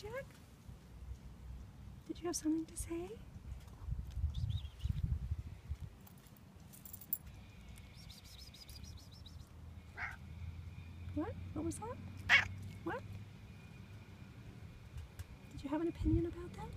Jack? Did you have something to say? What? What was that? What? Did you have an opinion about that?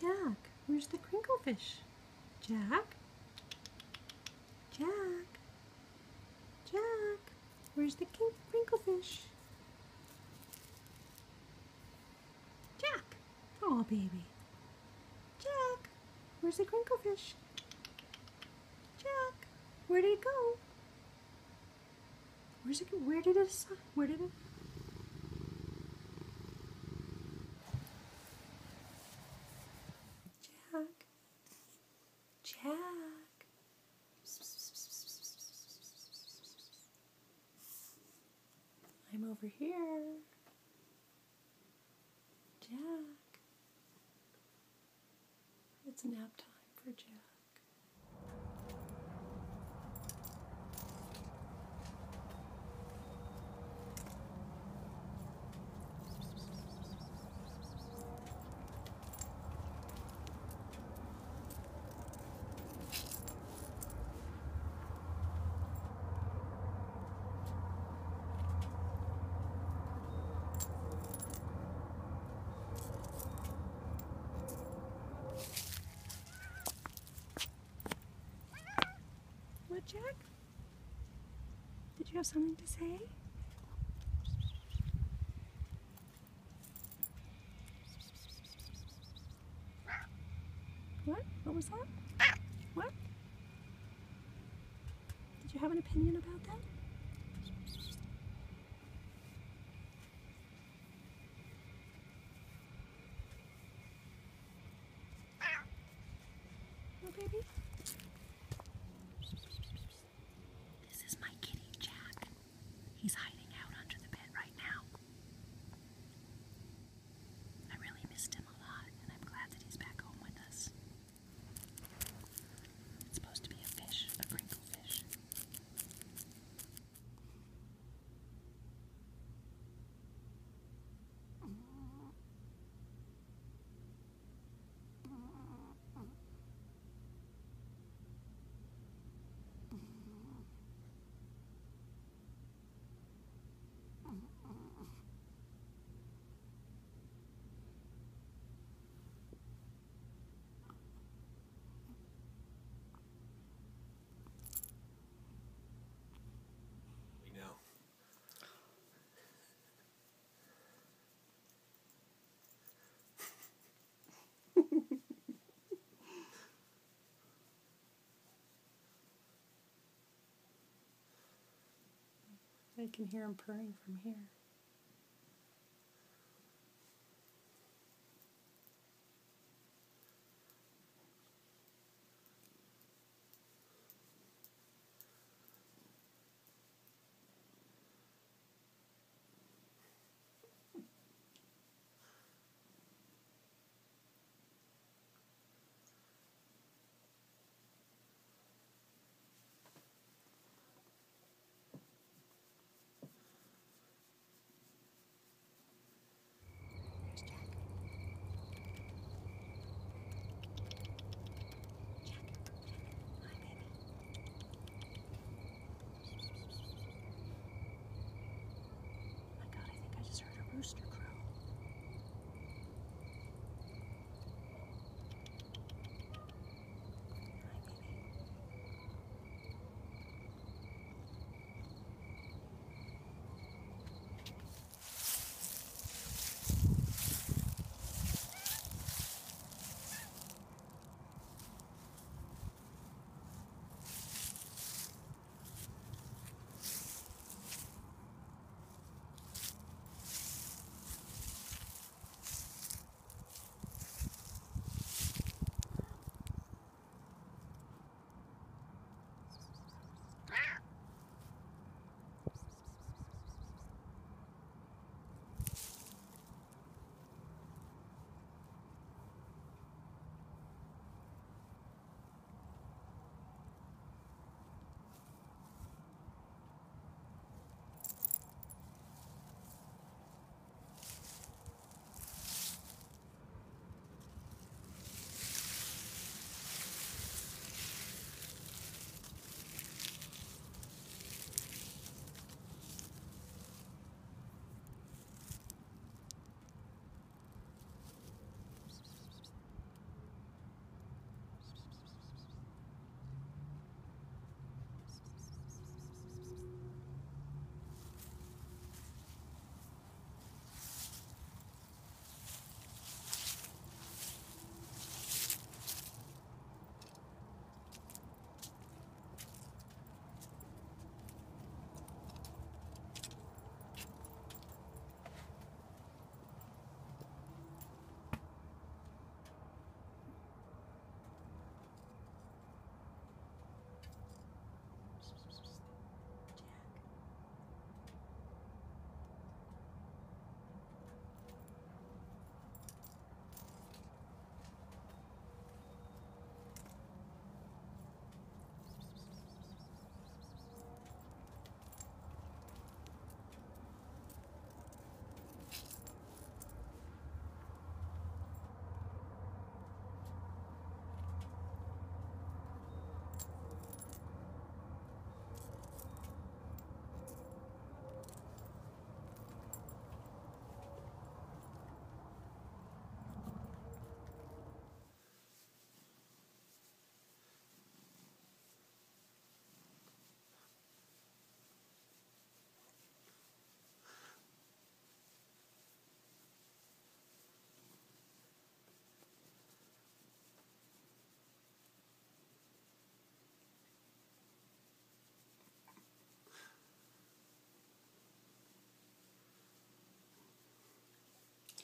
Jack, where's the crinkle fish? Jack? Jack? Jack, where's the crinkle fish? Jack! Oh, baby. Jack, where's the crinkle fish? Jack, where did it go? Where did it? Jack. I'm over here. Jack. It's nap time for Jack. Jack? Did you have something to say? What? What was that? What? Did you have an opinion about that? No, baby? He's hiding out under the bed right now. I really missed him a lot, and I'm glad that he's back home with us. It's supposed to be a fish, a crinkle fish. I can hear him purring from here.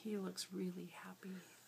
He looks really happy.